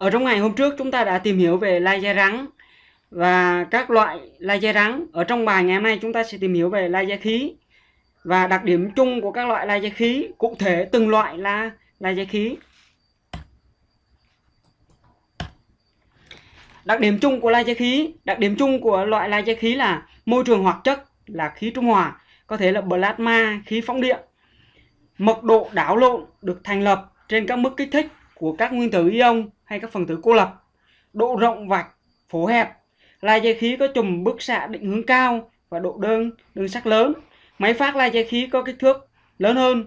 Ở trong ngày hôm trước chúng ta đã tìm hiểu về lai dai rắn và các loại lai dai rắn. Ở trong bài ngày hôm nay chúng ta sẽ tìm hiểu về lai dai khí và đặc điểm chung của các loại lai dai khí, cụ thể từng loại là lai dai khí. Đặc điểm chung của lai dai khí, đặc điểm chung của loại lai dai khí là môi trường hoạt chất là khí trung hòa, có thể là plasma, khí phóng điện. Mật độ đảo lộn được thành lập trên các mức kích thích của các nguyên tử ion hay các phần tử cô lập. Độ rộng vạch, phổ hẹp. Lai dai khí có chùm bức xạ định hướng cao và độ đơn sắc lớn. Máy phát lai dai khí có kích thước lớn hơn.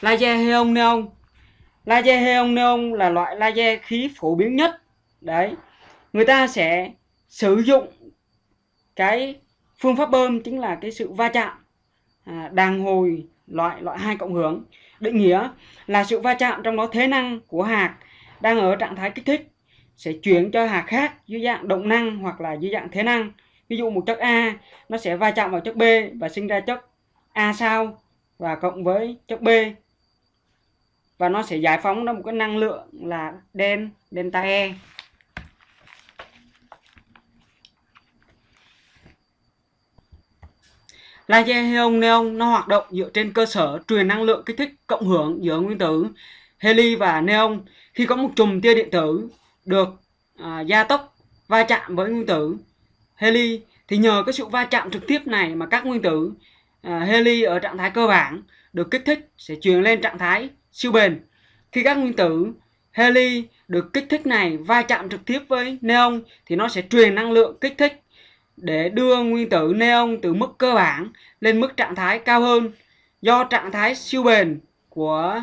Lai dai heon neon. Lai dai heon neon là loại lai dai khí phổ biến nhất. Đấy. Người ta sẽ sử dụng cái phương pháp bơm chính là cái sự va chạm đàn hồi loại 2 cộng hưởng. Định nghĩa là sự va chạm trong đó thế năng của hạt đang ở trạng thái kích thích sẽ chuyển cho hạt khác dưới dạng động năng hoặc là dưới dạng thế năng. Ví dụ một chất A nó sẽ va chạm vào chất B và sinh ra chất A sao và cộng với chất B, và nó sẽ giải phóng ra một cái năng lượng là delta E. Lai dai heon neon nó hoạt động dựa trên cơ sở truyền năng lượng kích thích cộng hưởng giữa nguyên tử heli và neon. Khi có một chùm tia điện tử được gia tốc va chạm với nguyên tử heli thì nhờ cái sự va chạm trực tiếp này mà các nguyên tử heli ở trạng thái cơ bản được kích thích sẽ chuyển lên trạng thái siêu bền. Khi các nguyên tử heli được kích thích này va chạm trực tiếp với neon thì nó sẽ truyền năng lượng kích thích để đưa nguyên tử neon từ mức cơ bản lên mức trạng thái cao hơn. Do trạng thái siêu bền của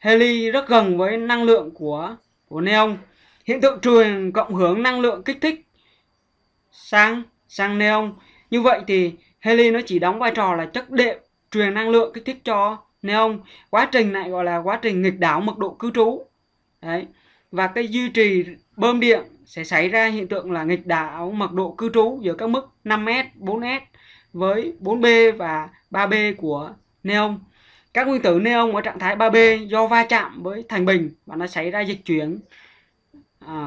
heli rất gần với năng lượng của neon, hiện tượng truyền cộng hưởng năng lượng kích thích sang neon. Như vậy thì heli nó chỉ đóng vai trò là chất đệm truyền năng lượng kích thích cho neon. Quá trình này gọi là quá trình nghịch đảo mật độ cư trú. Đấy. Và cái duy trì bơm điện sẽ xảy ra hiện tượng là nghịch đảo mật độ cư trú giữa các mức 5S, 4S với 4B và 3B của neon. Các nguyên tử neon ở trạng thái 3B do va chạm với thành bình và nó xảy ra dịch chuyển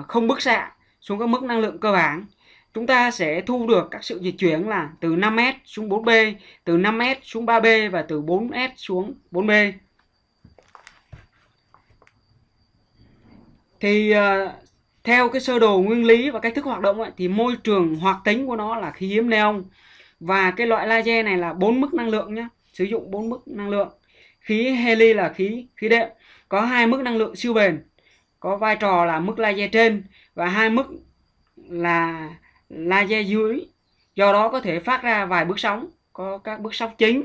không bức xạ xuống các mức năng lượng cơ bản. Chúng ta sẽ thu được các sự dịch chuyển là từ 5S xuống 4B, từ 5S xuống 3B và từ 4S xuống 4B. Thì theo cái sơ đồ nguyên lý và cách thức hoạt động ấy, thì môi trường hoạt tính của nó là khí hiếm neon. Và cái loại laser này là 4 mức năng lượng nhé, sử dụng 4 mức năng lượng. Khí heli là khí đệm, có 2 mức năng lượng siêu bền, có vai trò là mức laser trên và 2 mức là laser dưới. Do đó có thể phát ra vài bước sóng, có các bước sóng chính,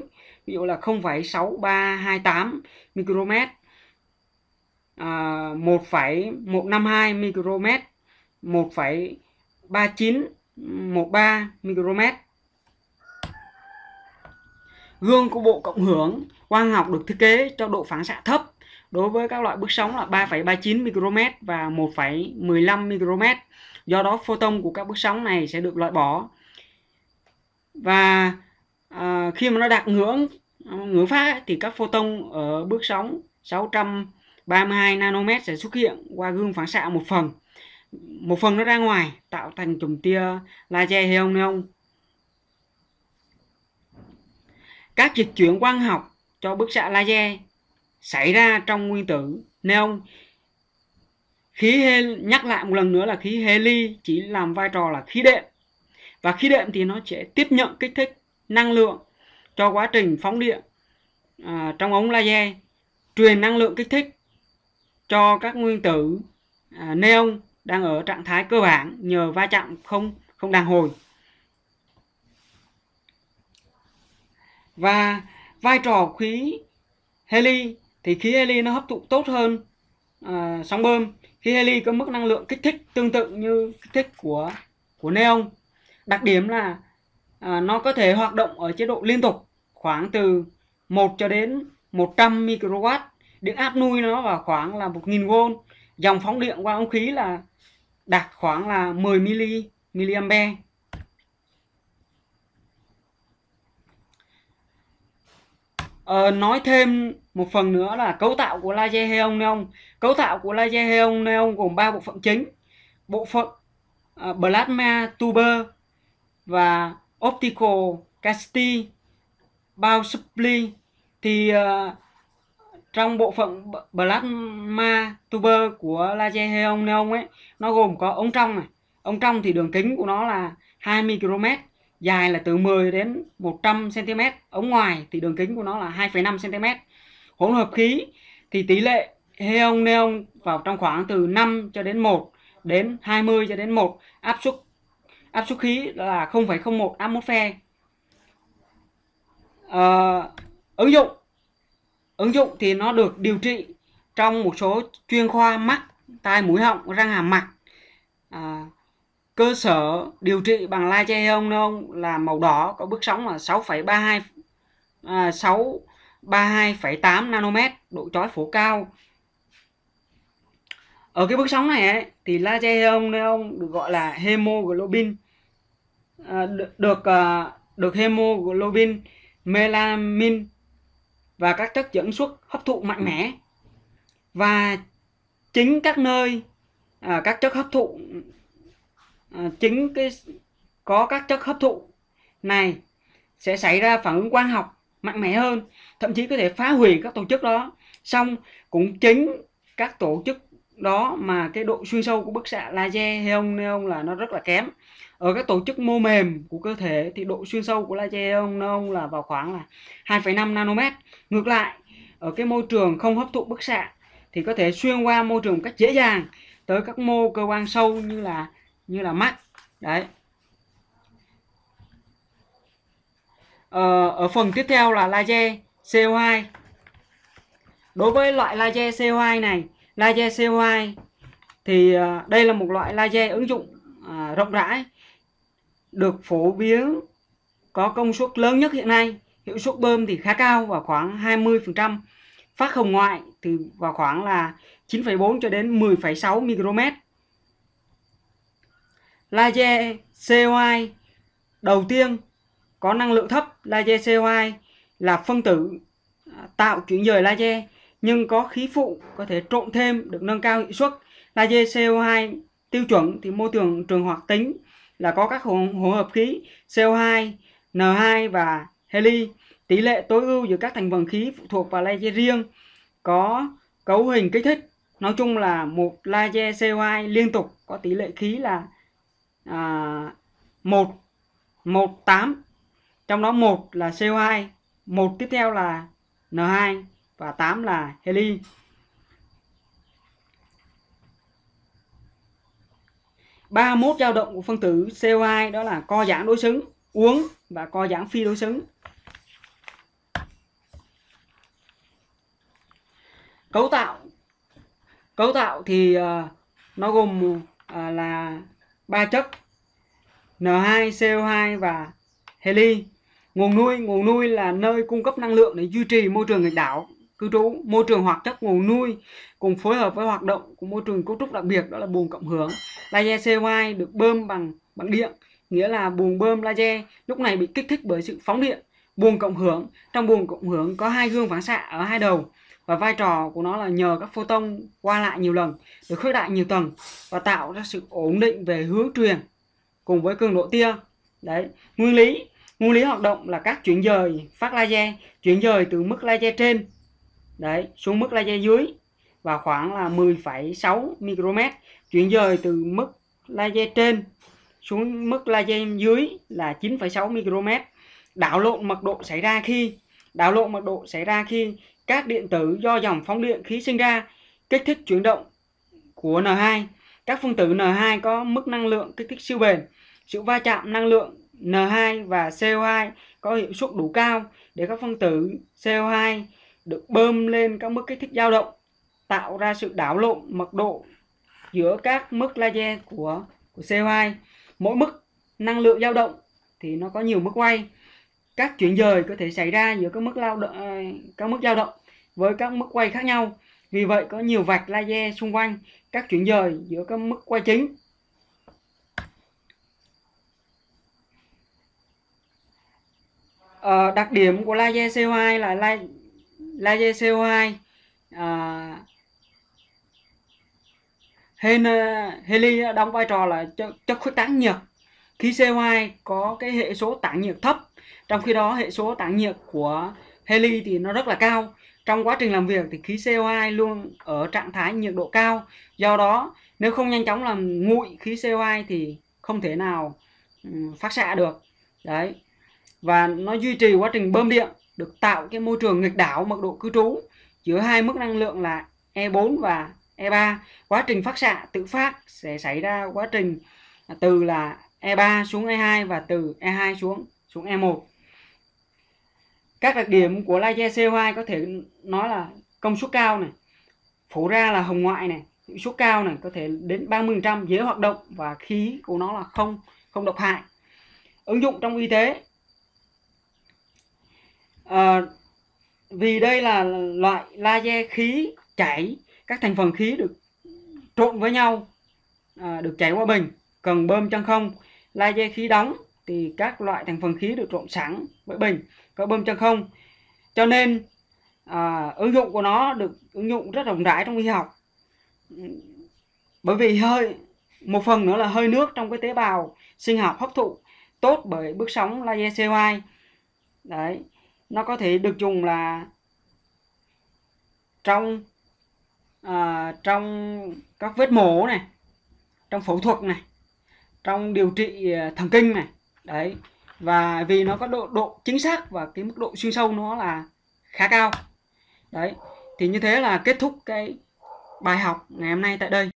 ví dụ là 0,6328 micromet. 1,152 micromet, 1,3913 micromet. Gương của bộ cộng hưởng quang học được thiết kế cho độ phản xạ thấp đối với các loại bước sóng là 3,39 micromet và 1,15 micromet. Do đó photon của các bước sóng này sẽ được loại bỏ. Và khi mà nó đạt ngưỡng phát ấy, thì các photon ở bước sóng 632 nanomet sẽ xuất hiện qua gương phản xạ một phần. Một phần nó ra ngoài tạo thành chùm tia laser heon neon. Các dịch chuyển quang học cho bức xạ laser xảy ra trong nguyên tử neon. Nhắc lại một lần nữa là khí heli chỉ làm vai trò là khí đệm. Và khí đệm thì nó sẽ tiếp nhận kích thích năng lượng cho quá trình phóng điện trong ống laser, truyền năng lượng kích thích cho các nguyên tử neon đang ở trạng thái cơ bản nhờ va chạm không đàn hồi. Và vai trò khí heli thì khí heli nó hấp thụ tốt hơn sóng bơm. Khí heli có mức năng lượng kích thích tương tự như kích thích của neon. Đặc điểm là nó có thể hoạt động ở chế độ liên tục khoảng từ 1 cho đến 100 microwatt, điện áp nuôi nó vào khoảng là 1000V, dòng phóng điện qua không khí là đạt khoảng là 10 mA. Nói thêm một phần nữa là cấu tạo của laser Heon Neon. Cấu tạo của laser Heon Neon gồm 3 bộ phận chính: bộ phận plasma tuber và optical cavity bound supply. Thì trong bộ phận plasma tuber của laser Heon Neon ấy, nó gồm có ống trong này. Ống trong thì đường kính của nó là 20 km, dài là từ 10 đến 100 cm. Ống ngoài thì đường kính của nó là 2,5 cm. Hỗn hợp khí thì tỷ lệ Heon Neon vào trong khoảng từ 5 cho đến 1 đến 20 cho đến 1. Áp suất khí là 0,01 atmosphere. Ứng dụng thì nó được điều trị trong một số chuyên khoa mắt, tai, mũi, họng, răng, hàm, mặt. Cơ sở điều trị bằng laser Heon Neon là màu đỏ, có bước sóng là 632,8 nanomet, độ chói phổ cao. Ở cái bước sóng này ấy, thì laser Heon Neon được gọi là hemoglobin, được hemoglobin, melanin và các chất dẫn xuất hấp thụ mạnh mẽ. Và chính các nơi các chất hấp thụ này sẽ xảy ra phản ứng quang học mạnh mẽ hơn, thậm chí có thể phá hủy các tổ chức đó. Xong cũng chính các tổ chức đó mà cái độ xuyên sâu của bức xạ laser Heon Neon là nó rất là kém. Ở các tổ chức mô mềm của cơ thể thì độ xuyên sâu của laser Heon Neon là vào khoảng là 2,5 nanomet. Ngược lại, ở cái môi trường không hấp thụ bức xạ thì có thể xuyên qua môi trường một cách dễ dàng tới các mô cơ quan sâu như là mắt. Đấy. Ở phần tiếp theo là laser CO2. Đối với loại laser CO2 này, laser CO2 thì đây là một loại laser ứng dụng rộng rãi, được phổ biến, có công suất lớn nhất hiện nay. Hiệu suất bơm thì khá cao, vào khoảng 20%, phát hồng ngoại thì vào khoảng là 9,4 cho đến 10,6 micromet. Laser CO2 đầu tiên có năng lượng thấp. Laser CO2 là phân tử tạo chuyển dời laser, nhưng có khí phụ có thể trộn thêm được nâng cao hiệu suất. Laser CO2 tiêu chuẩn thì môi trường hoạt tính là có các hỗn hợp khí CO2, N2 và heli. Tỷ lệ tối ưu giữa các thành phần khí phụ thuộc vào laser riêng, có cấu hình kích thích. Nói chung là một laser CO2 liên tục có tỷ lệ khí là 1, 8. Trong đó 1 là CO2, 1 tiếp theo là N2 và 8 là heli. Ba mốt dao động của phân tử CO2 đó là co giãn đối xứng, uốn và co giãn phi đối xứng. Cấu tạo thì nó gồm là 3 chất: N2, CO2 và heli. Nguồn nuôi là nơi cung cấp năng lượng để duy trì môi trường nghịch đảo cư trú. Môi trường hoạt chất nguồn nuôi cùng phối hợp với hoạt động của môi trường cấu trúc đặc biệt, đó là buồng cộng hưởng. Laser CO2 được bơm bằng điện, nghĩa là buồng bơm laser lúc này bị kích thích bởi sự phóng điện. Buồng cộng hưởng, trong buồng cộng hưởng có 2 gương phản xạ ở 2 đầu, và vai trò của nó là nhờ các photon qua lại nhiều lần được khuếch đại nhiều tầng và tạo ra sự ổn định về hướng truyền cùng với cường độ tia. Đấy, nguyên lý hoạt động là các chuyển dời phát laser, chuyển dời từ mức laser trên đấy xuống mức laser dưới và khoảng là 10,6 micromet, chuyển dời từ mức laser trên xuống mức laser dưới là 9,6 micromet. Đảo lộn mật độ xảy ra khi các điện tử do dòng phóng điện khí sinh ra kích thích chuyển động của N2. Các phân tử N2 có mức năng lượng kích thích siêu bền. Sự va chạm năng lượng N2 và CO2 có hiệu suất đủ cao để các phân tử CO2 được bơm lên các mức kích thích dao động, tạo ra sự đảo lộn mật độ giữa các mức laser của CO2. Mỗi mức năng lượng dao động thì nó có nhiều mức quay. Các chuyển dời có thể xảy ra giữa các mức dao động với các mức quay khác nhau. Vì vậy có nhiều vạch laser xung quanh các chuyển dời giữa các mức quay chính. Đặc điểm của laser CO2 là layer CO2, heli đóng vai trò là chất khuếch tán nhiệt. Khí CO2 có cái hệ số tản nhiệt thấp, trong khi đó hệ số tản nhiệt của heli thì nó rất là cao. Trong quá trình làm việc thì khí CO2 luôn ở trạng thái nhiệt độ cao, do đó nếu không nhanh chóng làm nguội khí CO2 thì không thể nào phát xạ được. Đấy. Và nó duy trì quá trình bơm điện, được tạo cái môi trường nghịch đảo mật độ cư trú giữa hai mức năng lượng là E4 và E3. Quá trình phát xạ tự phát sẽ xảy ra quá trình từ là E3 xuống E2 và từ E2 xuống E1. Các đặc điểm của laser CO2 có thể nói là công suất cao này, phổ ra là hồng ngoại này, hiệu suất cao này, có thể đến 30%, dễ hoạt động và khí của nó là không độc hại. Ứng dụng trong y tế. Vì đây là loại laser khí chảy, các thành phần khí được trộn với nhau, được chảy qua bình, cần bơm chân không. Laser khí đóng thì các loại thành phần khí được trộn sẵn với bình, có bơm chân không. Cho nên ứng dụng của nó được ứng dụng rất rộng rãi trong y học, bởi vì một phần nữa là hơi nước trong cái tế bào sinh học hấp thụ tốt bởi bước sóng laser CO2. Đấy, nó có thể được dùng là trong các vết mổ này, trong phẫu thuật này, trong điều trị thần kinh này. Đấy, và vì nó có độ chính xác và cái mức độ xuyên sâu nó là khá cao. Đấy, thì như thế là kết thúc cái bài học ngày hôm nay tại đây.